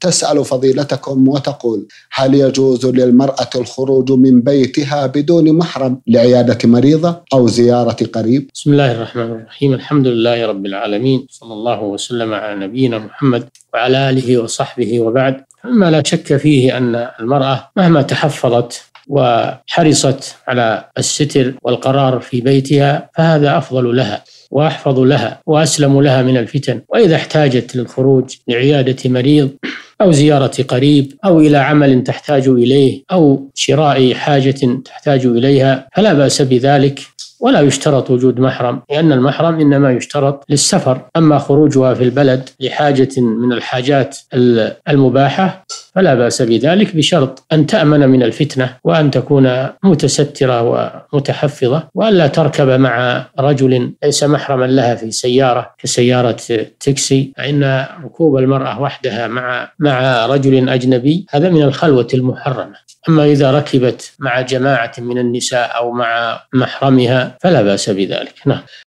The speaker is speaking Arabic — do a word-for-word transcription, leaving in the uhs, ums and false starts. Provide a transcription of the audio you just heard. تسأل فضيلتكم وتقول: هل يجوز للمرأة الخروج من بيتها بدون محرم لعيادة مريضة أو زيارة قريب؟ بسم الله الرحمن الرحيم، الحمد لله رب العالمين، صلى الله وسلم على نبينا محمد وعلى آله وصحبه، وبعد. مما لا شك فيه أن المرأة مهما تحفظت وحرصت على الستر والقرار في بيتها فهذا أفضل لها وأحفظ لها وأسلم لها من الفتن. وإذا احتاجت للخروج لعيادة مريض أو زيارة قريب أو إلى عمل تحتاج إليه أو شراء حاجة تحتاج إليها فلا بأس بذلك، ولا يشترط وجود محرم، لأن المحرم إنما يشترط للسفر. أما خروجها في البلد لحاجة من الحاجات المباحة فلا بأس بذلك، بشرط أن تأمن من الفتنة وأن تكون متسترة ومتحفظة، وألا تركب مع رجل ليس محرما لها في سيارة كسيارة تاكسي، فإن ركوب المرأة وحدها مع مع رجل أجنبي هذا من الخلوة المحرمة. أما إذا ركبت مع جماعة من النساء أو مع محرمها فلا بأس بذلك. نعم.